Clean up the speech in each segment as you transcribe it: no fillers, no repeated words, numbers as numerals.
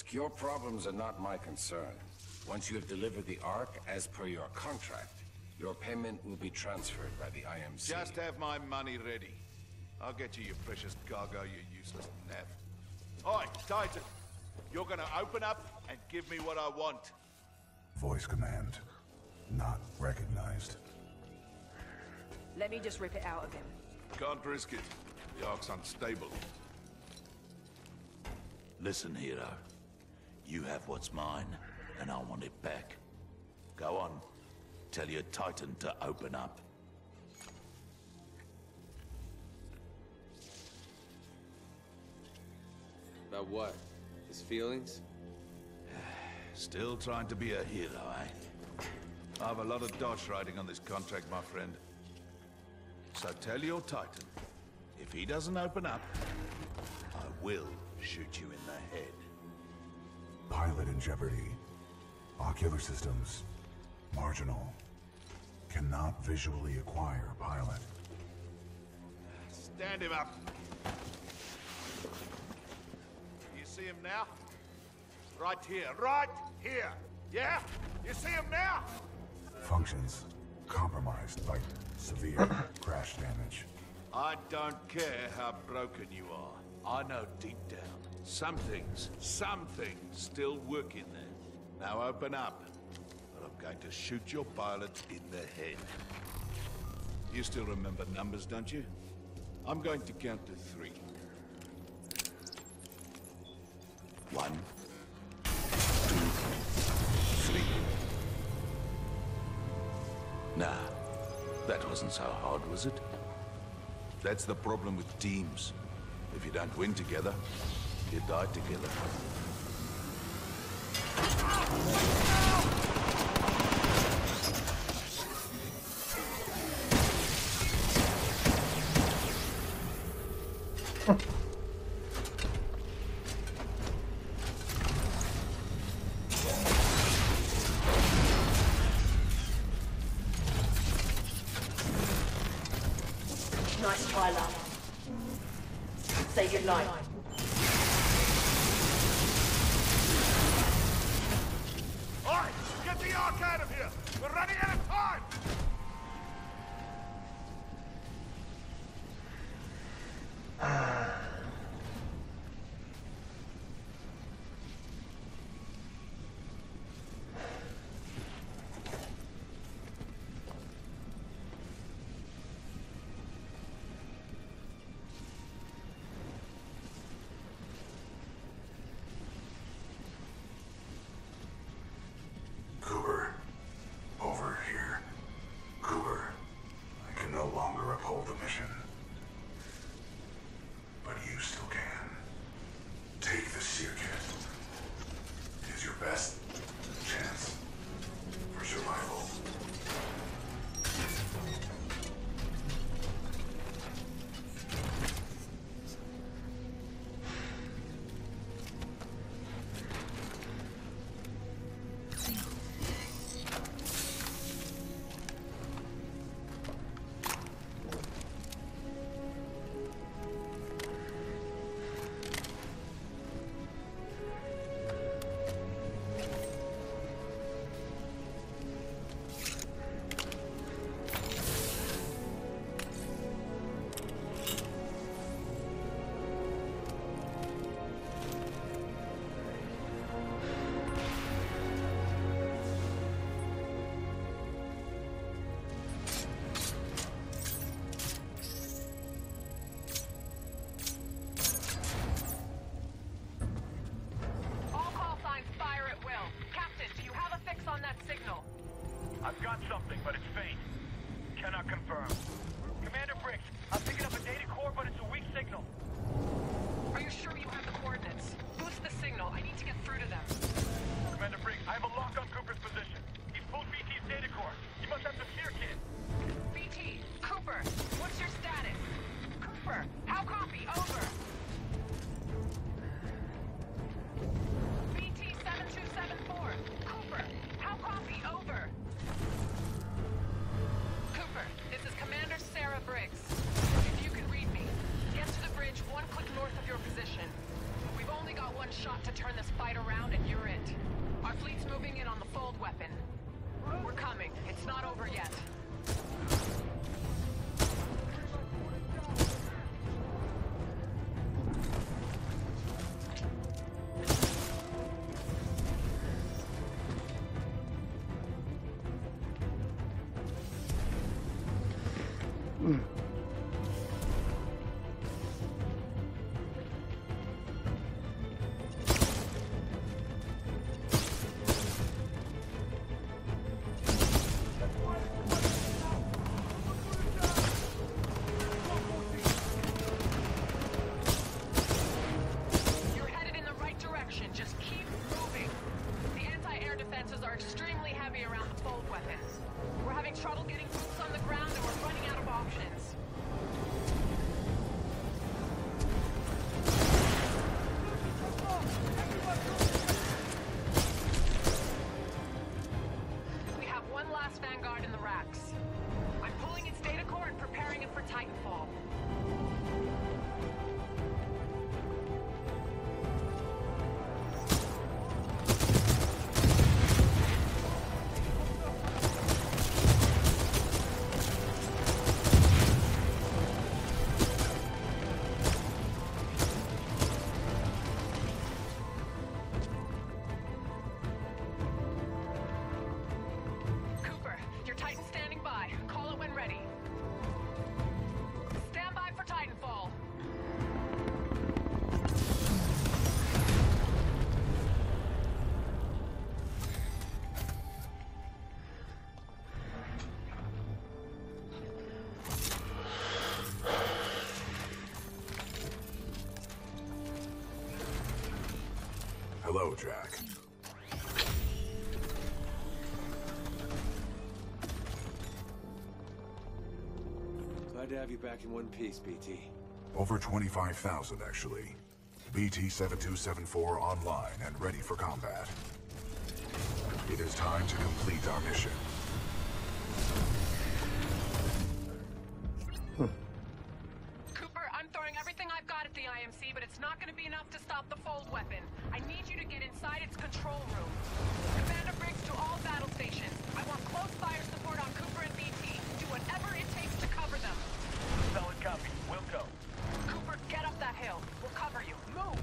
risk. Your problems are not my concern. Once you have delivered the Ark, as per your contract, your payment will be transferred by the IMC. Just have my money ready. I'll get you your precious cargo, you useless nav. Oi, Titan! You're gonna open up and give me what I want. Voice command. Not recognized. Let me just rip it out of him. Can't risk it. The Ark's unstable. Listen, hero. You have what's mine, and I want it back. Go on. Tell your Titan to open up. About what? His feelings? Still trying to be a hero, eh? I have a lot of dodge riding on this contract, my friend. So tell your Titan, if he doesn't open up, I will shoot you in the head. Pilot in jeopardy. Ocular systems. Marginal. Cannot visually acquire pilot. Stand him up. You see him now? Right here. Right here. Yeah? You see him now? Functions compromised by severe crash damage. I don't care how broken you are. I know deep down, some things still work in there. Now open up, or I'm going to shoot your pilot in the head. You still remember numbers, don't you? I'm going to count to 3. 1, 2, 3. Nah, that wasn't so hard, was it? That's the problem with teams. If you don't win together, you die together. Nice try, love. Say good night. All right, get the Ark out of here. We're running out of time. I've got something, but it's faint. Cannot confirm. Commander Briggs, I'm picking up a data core, but it's a weak signal. Are you sure you have the coordinates? Boost the signal. I need to get through to them. Commander Briggs, I have a lock on Cooper's position. He's pulled BT's data core. He must have the seer kit. BT, Cooper, what's your status? Cooper, how copy? Over. BT-7274, Cooper, how copy? Over. Briggs, if you can read me, get to the bridge one click north of your position. We've only got one shot to turn this fight around and you're it. Our fleet's moving in on the fold weapon. We're coming. It's not over yet. Hello, Jack. Glad to have you back in one piece, BT. Over 25,000, actually. BT-7274 online and ready for combat. It is time to complete our mission. Cooper, I'm throwing everything I've got at the IMC, but it's not going to be enough to stop the fold weapon. Inside its control room. Commander Briggs to all battle stations. I want close fire support on Cooper and BT. Do whatever it takes to cover them. Solid copy. We'll go. Cooper, get up that hill. We'll cover you. Move!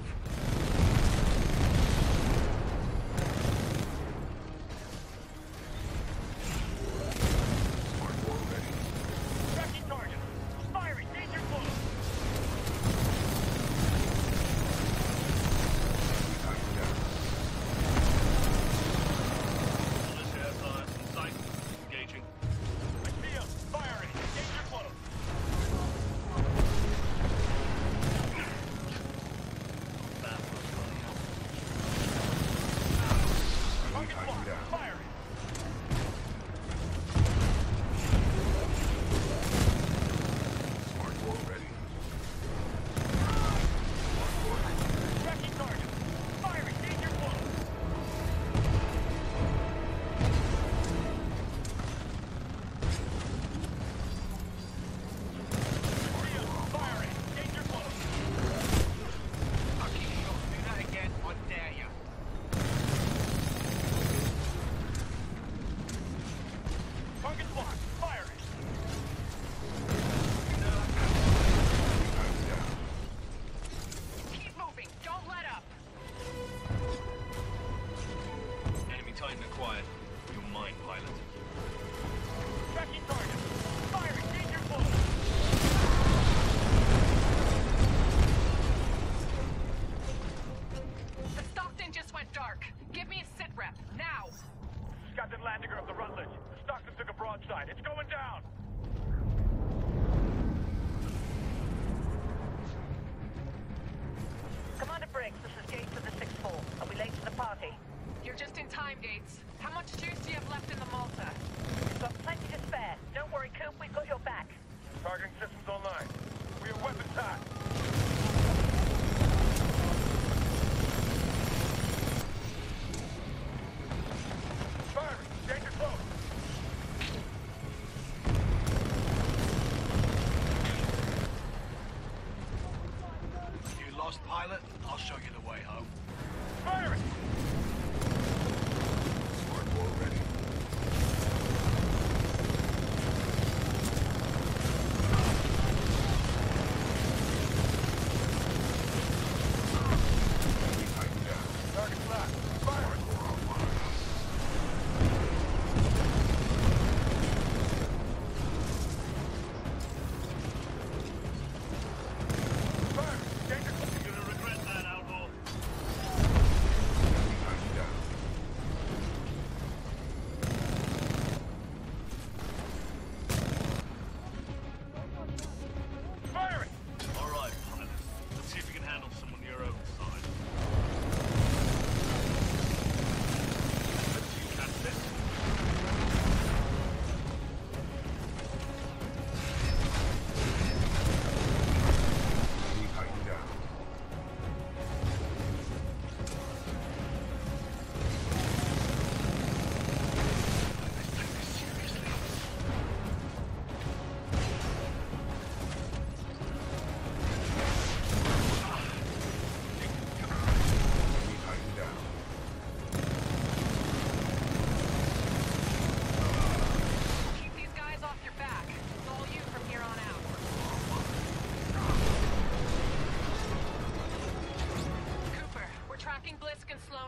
Pilot, I'll show you the way home.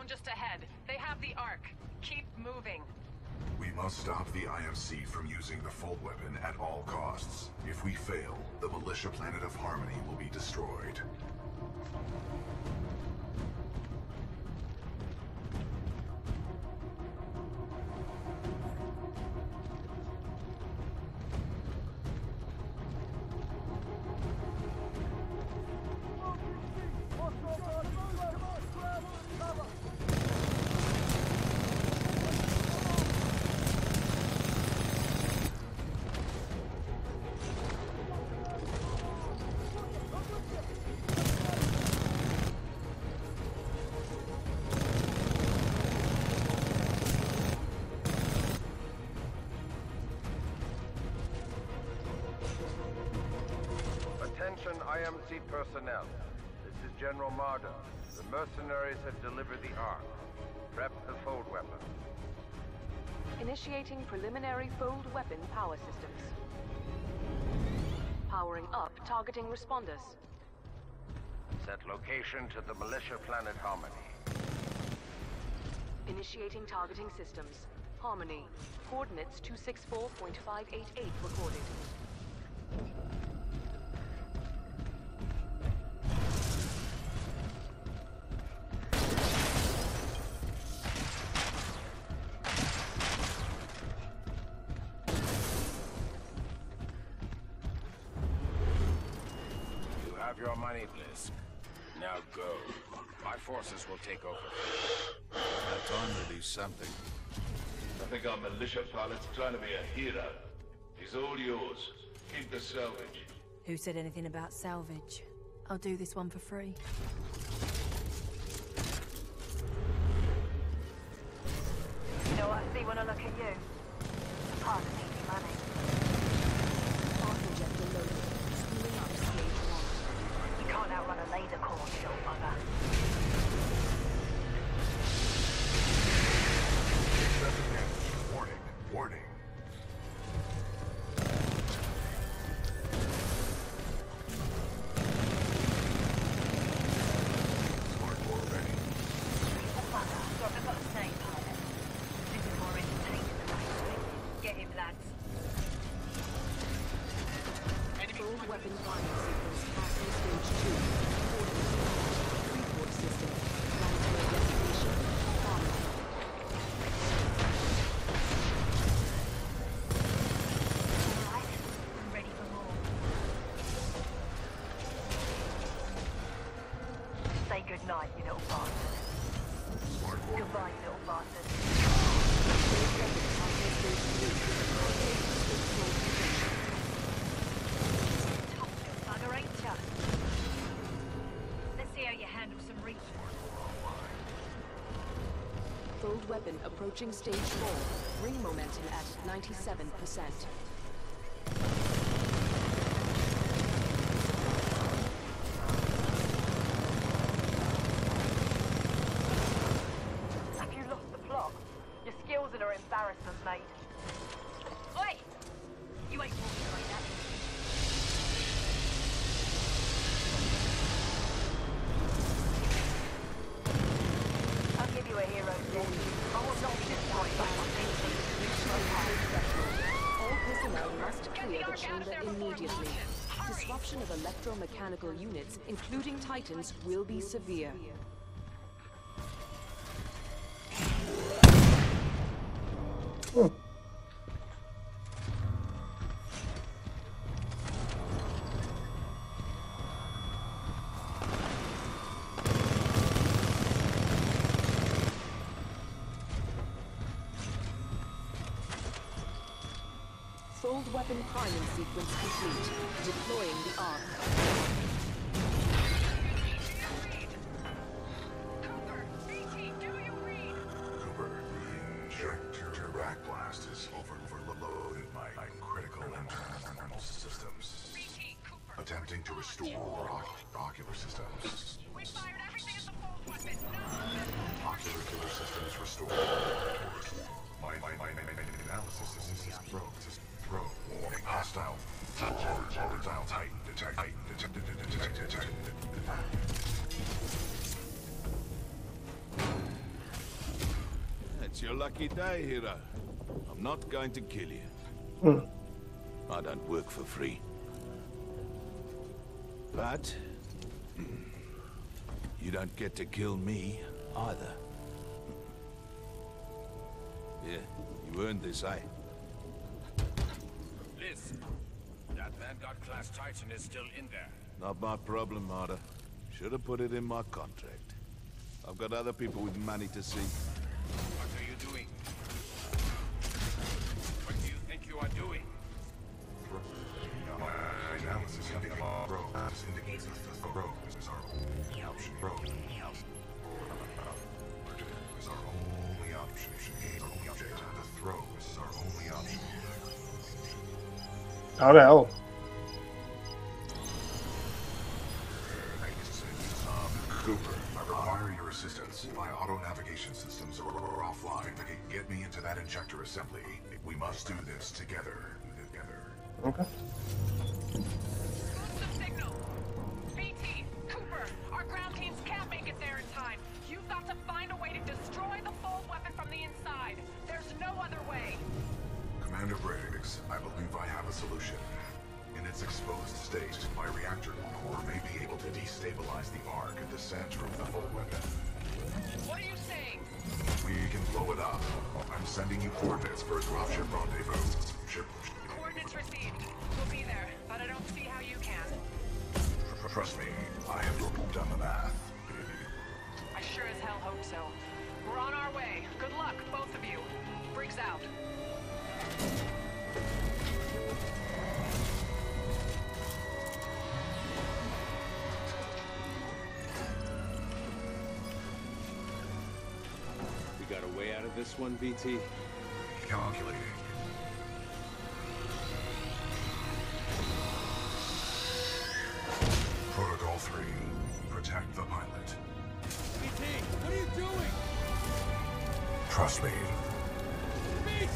zone just ahead. They have the Ark. Keep moving. We must stop the IMC from using the full weapon at all costs. If we fail, the militia planet of Harmony will be destroyed. IMC personnel, this is General Marder. The mercenaries have delivered the Ark. Prep the fold weapon. Initiating preliminary fold weapon power systems. Powering up targeting responders. Set location to the militia planet Harmony. Initiating targeting systems. Harmony. Coordinates 264.588 recorded. Your money, Blisk. Now go. My forces will take over. That time to do something. I think our militia pilot's trying to be a hero. He's all yours. Keep the salvage. Who said anything about salvage? I'll do this one for free. You know what I see when I look at you? A part of needing money. Good night, you little bastard. Goodbye, you little bastard. Top little bugger, ain't ya? Let's see how you handle some reach. Fold weapon approaching stage 4. Ring momentum at 97%. Immediately. Disruption of electromechanical units, including Titans, will be severe. Oh. Fold weapon priming sequence complete. Deploying the Ark. Cooper, BT, do you read? Cooper, the injector rack blast is overloaded my critical internal systems. BT, Cooper. Attempting to restore ocular systems. We fired everything at the fold weapon. No. Ocular systems restored. My analysis is broke. Warning, hostile. Hostile Titan detected. It's your lucky day, hero. I'm not going to kill you. I don't work for free. But you don't get to kill me either. Yeah, you earned this, eh? Liz, that Vanguard-class Titan is still in there. Not my problem, Marder. Should have put it in my contract. I've got other people with money to see. What are you doing? What do you think you are doing? How the hell? Cooper, I require your assistance. My auto-navigation systems are offline. They can get me into that injector assembly. We must do this together. Okay. Lose the signal. BT, Cooper, our ground teams can't make it there in time. You've got to find a way to destroy the fold weapon from the inside. There's no other way. Commander Briggs, I believe I have a solution. In its exposed state, my reactor core may be able to destabilize the Ark at the center of the fold weapon. What are you saying? We can blow it up. I'm sending you coordinates for a dropship rendezvous. Coordinates received. We'll be there, but I don't see how you can. Trust me, I have done the math. I sure as hell hope so. We're on our way. Good luck, both of you. Briggs out. We got a way out of this one, BT. Calculating. Protocol 3. Protect the pilot. BT, what are you doing? Trust me. BT!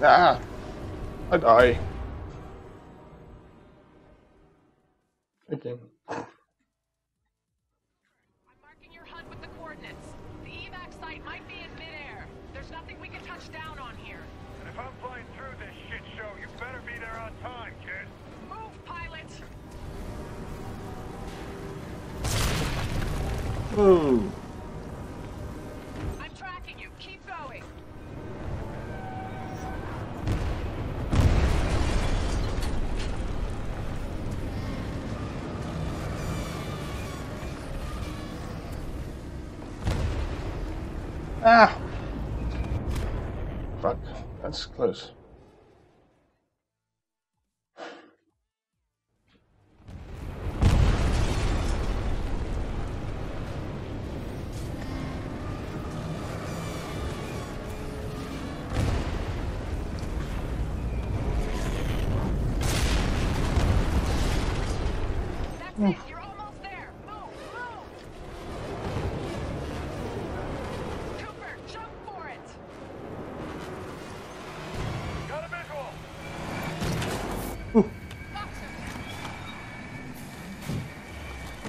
Ah, I die. Okay. I'm marking your HUD with the coordinates. The evac site might be in midair. There's nothing we can touch down on here. And if I'm flying through this shit show, you better be there on time, kid. Move, pilot. Ooh. Ah! Fuck, that's close.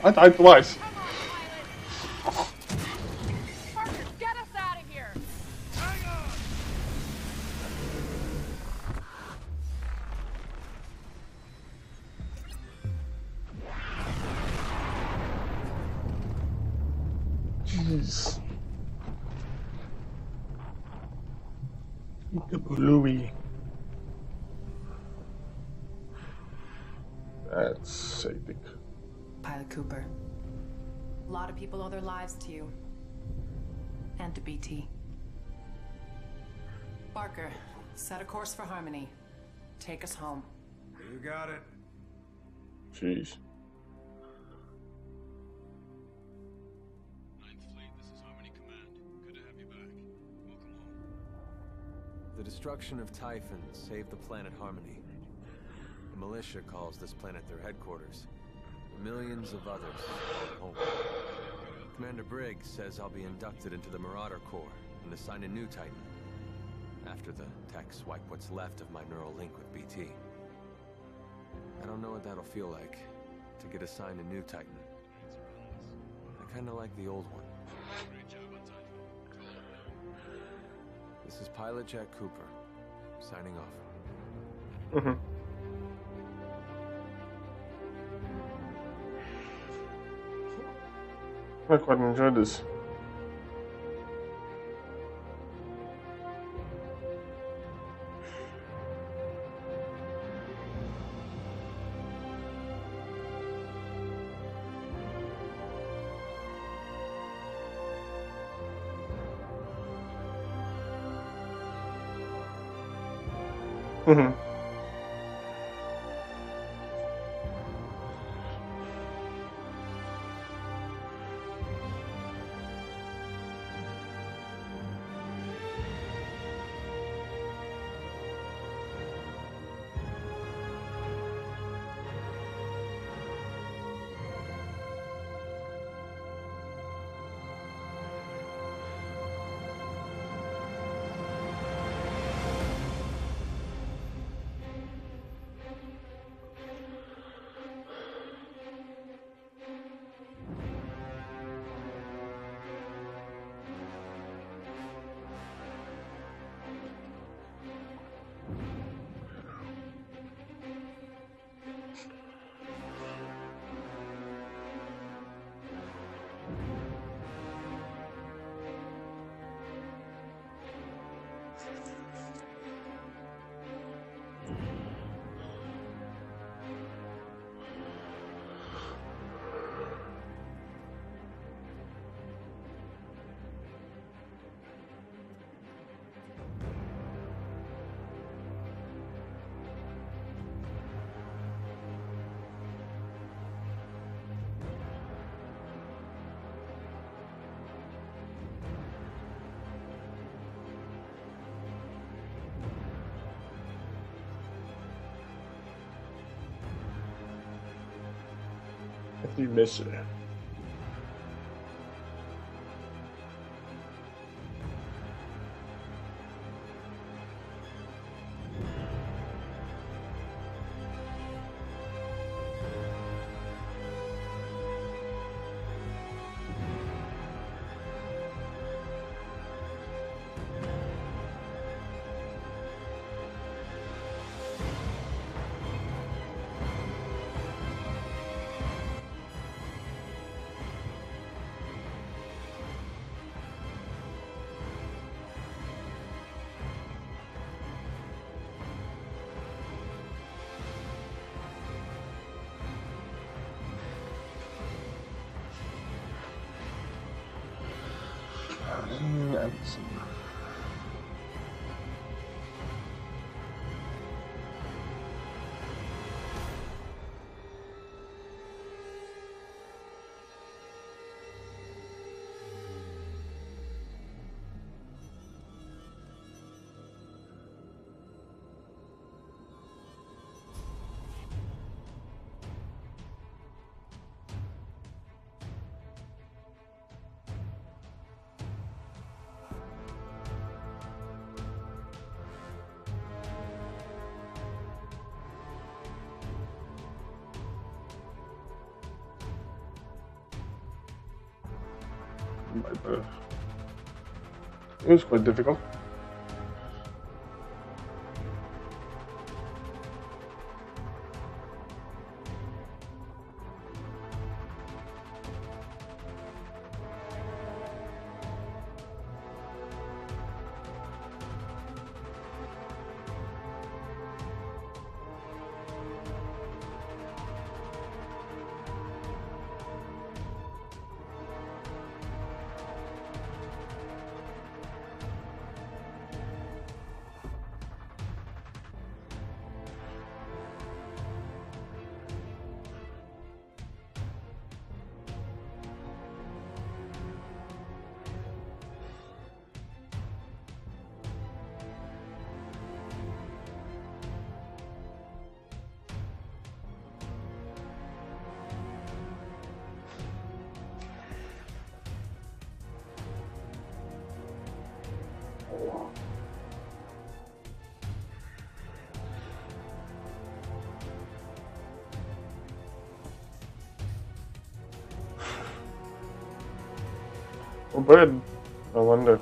I died twice. Parker, get us out of here. Hang on. Jeez. Louie. That's sadistic. Pilot Cooper, a lot of people owe their lives to you and to BT. Barker, set a course for Harmony. Take us home. You got it. Jeez. Ninth Fleet, this is Harmony Command. Good to have you back. Welcome home. The destruction of Typhon saved the planet Harmony. Militia calls this planet their headquarters. Millions of others home. Commander Briggs says I'll be inducted into the Marauder Corps and assign a new Titan. After the tech swipe what's left of my neural link with BT. I don't know what that'll feel like, to get assigned a new Titan. I kinda like the old one. This is Pilot Jack Cooper, signing off. Mm-hmm. I quite enjoyed this. Mm-hmm. You miss it. But it was quite difficult. forbid. I wonder.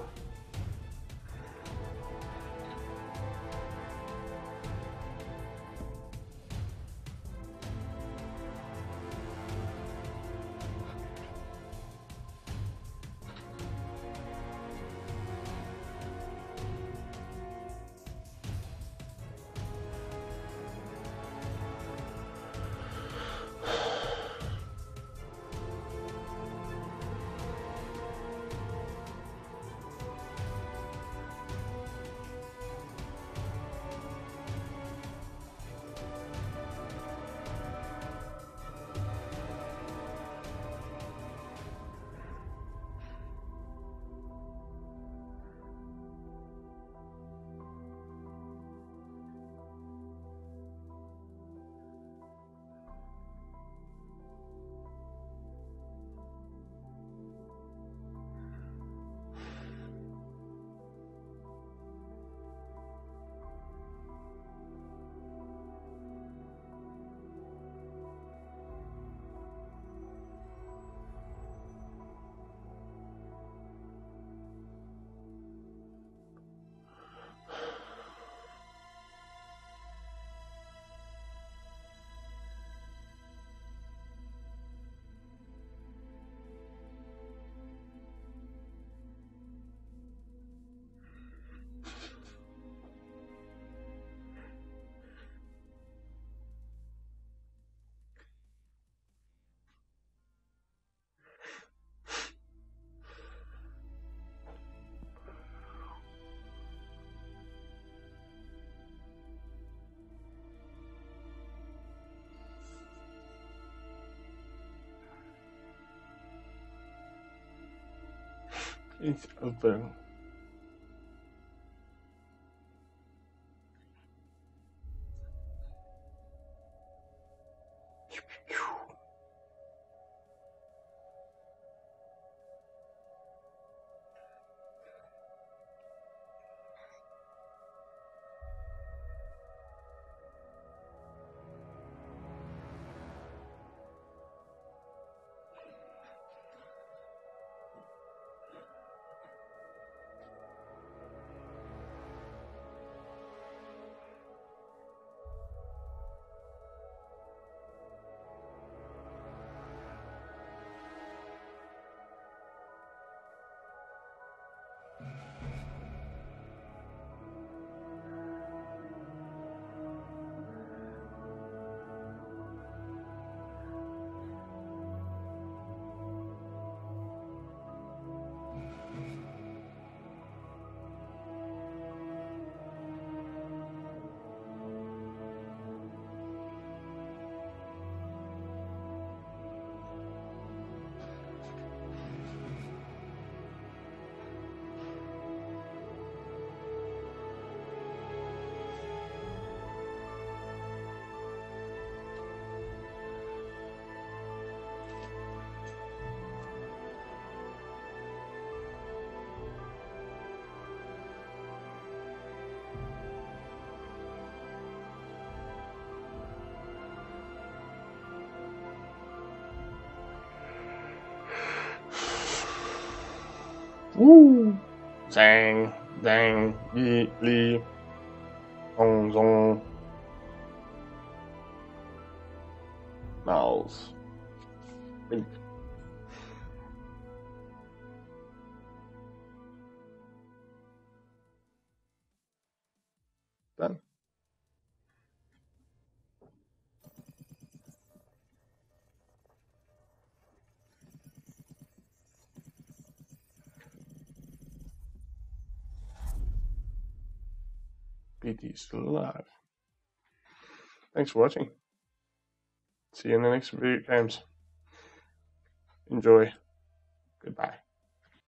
It's open. Woo! Zang, zang, yee, lee, zong, zong. Mouse. Done. BT's still alive. Thanks for watching. See you in the next video games. Enjoy. Goodbye.